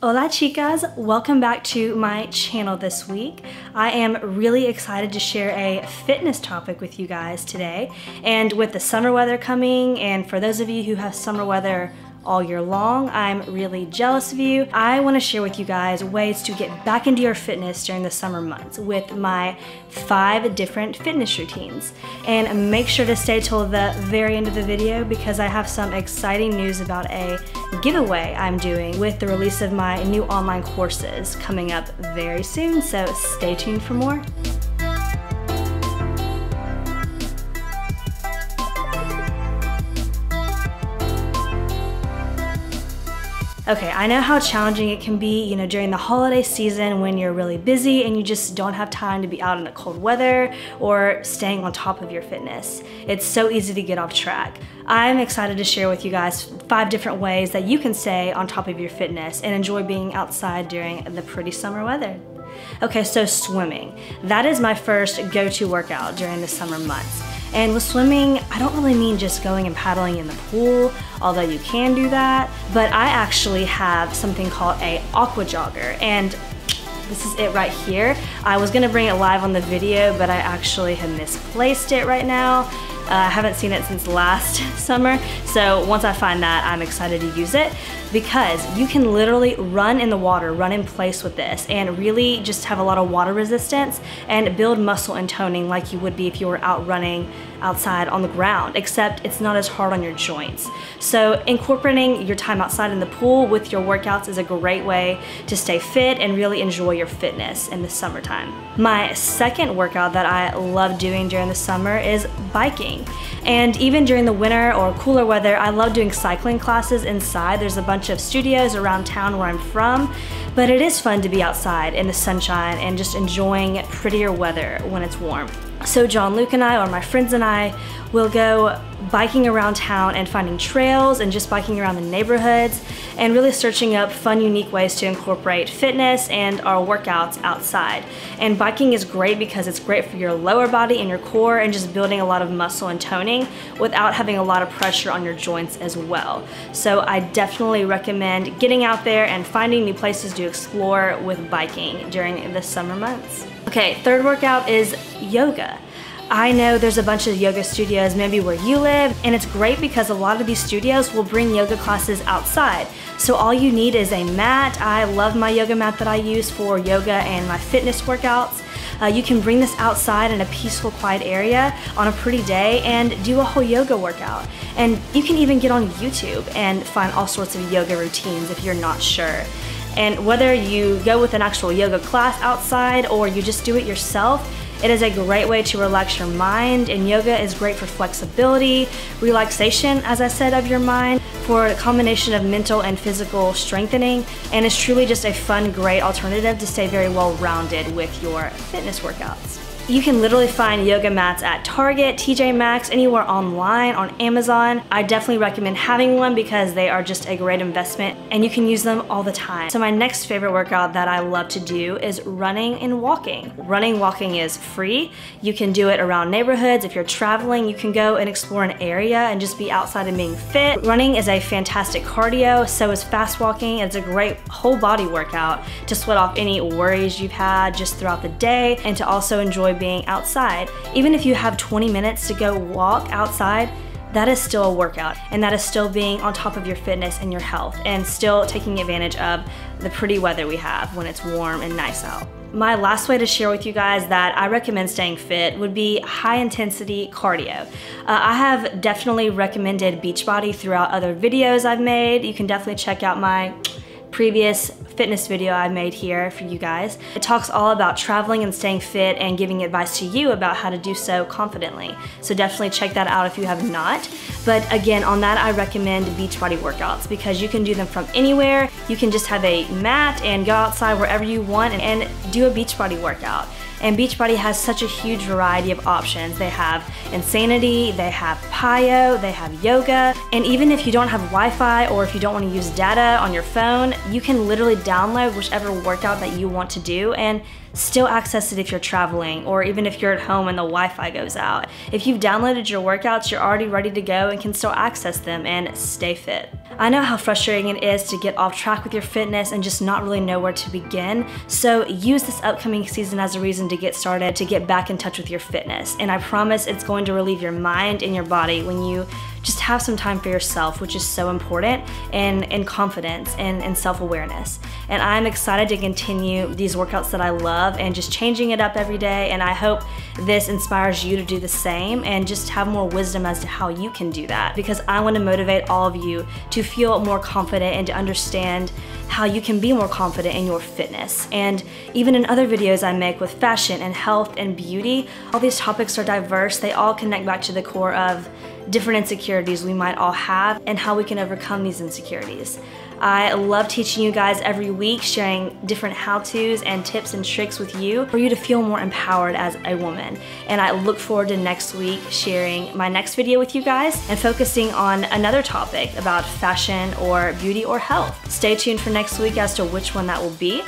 Hola chicas, welcome back to my channel this week. I am really excited to share a fitness topic with you guys today. And with the summer weather coming, and for those of you who have summer weather all year long, I'm really jealous of you. I want to share with you guys ways to get back into your fitness during the summer months with my 5 different fitness routines. And make sure to stay till the very end of the video because I have some exciting news about a giveaway I'm doing with the release of my new online courses coming up very soon, so stay tuned for more. Okay, I know how challenging it can be, during the holiday season when you're really busy and you just don't have time to be out in the cold weather or staying on top of your fitness. It's so easy to get off track. I'm excited to share with you guys 5 different ways that you can stay on top of your fitness and enjoy being outside during the pretty summer weather. Okay, so swimming. That is my first go-to workout during the summer months. And with swimming, I don't really mean just going and paddling in the pool, although you can do that, but I actually have something called a AquaJogger, and this is it right here. I was gonna bring it live on the video, but I actually have misplaced it right now. I haven't seen it since last summer, so once I find that, I'm excited to use it because you can literally run in the water, run in place with this, and really just have a lot of water resistance and build muscle and toning like you would be if you were out running outside on the ground, except it's not as hard on your joints. So incorporating your time outside in the pool with your workouts is a great way to stay fit and really enjoy your fitness in the summertime. My second workout that I love doing during the summer is biking. And even during the winter or cooler weather, I love doing cycling classes inside. There's a bunch of studios around town where I'm from, but it is fun to be outside in the sunshine and just enjoying prettier weather when it's warm. So John Luke and I, or my friends and I, will go biking around town and finding trails and just biking around the neighborhoods and really searching up fun, unique ways to incorporate fitness and our workouts outside. And biking is great because it's great for your lower body and your core and just building a lot of muscle and toning without having a lot of pressure on your joints as well. So I definitely recommend getting out there and finding new places to explore with biking during the summer months. Okay, third workout is yoga. I know there's a bunch of yoga studios maybe where you live, and it's great because a lot of these studios will bring yoga classes outside. So all you need is a mat. I love my yoga mat that I use for yoga and my fitness workouts. You can bring this outside in a peaceful, quiet area on a pretty day and do a whole yoga workout. And you can even get on YouTube and find all sorts of yoga routines if you're not sure. And whether you go with an actual yoga class outside or you just do it yourself, it is a great way to relax your mind, and yoga is great for flexibility, relaxation, as I said, of your mind, for a combination of mental and physical strengthening, and is truly just a fun, great alternative to stay very well-rounded with your fitness workouts. You can literally find yoga mats at Target, TJ Maxx, anywhere online, on Amazon. I definitely recommend having one because they are just a great investment and you can use them all the time. So my next favorite workout that I love to do is running and walking. Running, walking is free. You can do it around neighborhoods. If you're traveling, you can go and explore an area and just be outside and being fit. Running is a fantastic cardio, so is fast walking. It's a great whole body workout to sweat off any worries you've had just throughout the day and to also enjoy being outside. Even if you have 20 minutes to go walk outside, that is still a workout, and that is still being on top of your fitness and your health and still taking advantage of the pretty weather we have when it's warm and nice out. My last way to share with you guys that I recommend staying fit would be high intensity cardio. I have definitely recommended Beachbody throughout other videos I've made. You can definitely check out my previous fitness video I made here for you guys. It talks all about traveling and staying fit and giving advice to you about how to do so confidently. So definitely check that out if you have not. But again, on that I recommend Beachbody workouts because you can do them from anywhere. You can just have a mat and go outside wherever you want and do a Beachbody workout. And Beachbody has such a huge variety of options. They have Insanity, they have PiyO, they have yoga, and even if you don't have Wi-Fi or if you don't want to use data on your phone, you can literally download whichever workout that you want to do and still access it if you're traveling or even if you're at home and the Wi-Fi goes out. If you've downloaded your workouts, you're already ready to go and can still access them and stay fit. I know how frustrating it is to get off track with your fitness and just not really know where to begin, so use this upcoming season as a reason to get started, to get back in touch with your fitness. And I promise it's going to relieve your mind and your body when you just have some time for yourself, which is so important, and confidence and self-awareness. And I'm excited to continue these workouts that I love and just changing it up every day. And I hope this inspires you to do the same and just have more wisdom as to how you can do that, because I want to motivate all of you to feel more confident and to understand how you can be more confident in your fitness. And even in other videos I make with fashion and health and beauty, all these topics are diverse. They all connect back to the core of different insecurities we might all have and how we can overcome these insecurities. I love teaching you guys every week, sharing different how-tos and tips and tricks with you for you to feel more empowered as a woman. And I look forward to next week sharing my next video with you guys and focusing on another topic about fashion or beauty or health. Stay tuned for next week as to which one that will be.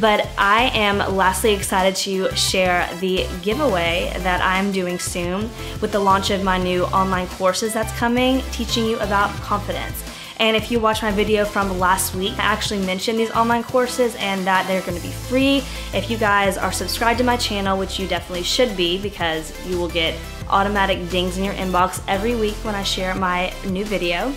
But I am lastly excited to share the giveaway that I'm doing soon with the launch of my new online courses that's coming, teaching you about confidence. And if you watch my video from last week, I actually mentioned these online courses and that they're going to be free. If you guys are subscribed to my channel, which you definitely should be, because you will get automatic dings in your inbox every week when I share my new video.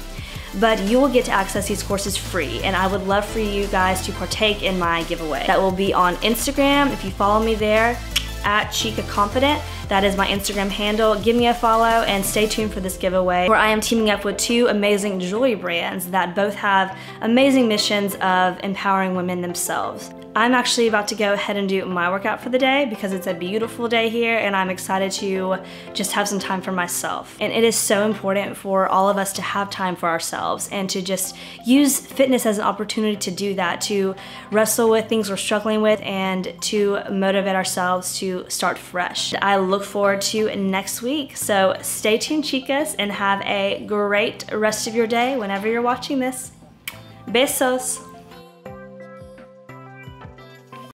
But you will get to access these courses free, and I would love for you guys to partake in my giveaway. That will be on Instagram. If you follow me there, at ChicaConfident. That is my Instagram handle. Give me a follow and stay tuned for this giveaway, where I am teaming up with two amazing jewelry brands that both have amazing missions of empowering women themselves. I'm actually about to go ahead and do my workout for the day because it's a beautiful day here and I'm excited to just have some time for myself. And it is so important for all of us to have time for ourselves and to just use fitness as an opportunity to do that, to wrestle with things we're struggling with and to motivate ourselves to start fresh. I look forward to next week. So stay tuned, chicas, and have a great rest of your day whenever you're watching this. Besos.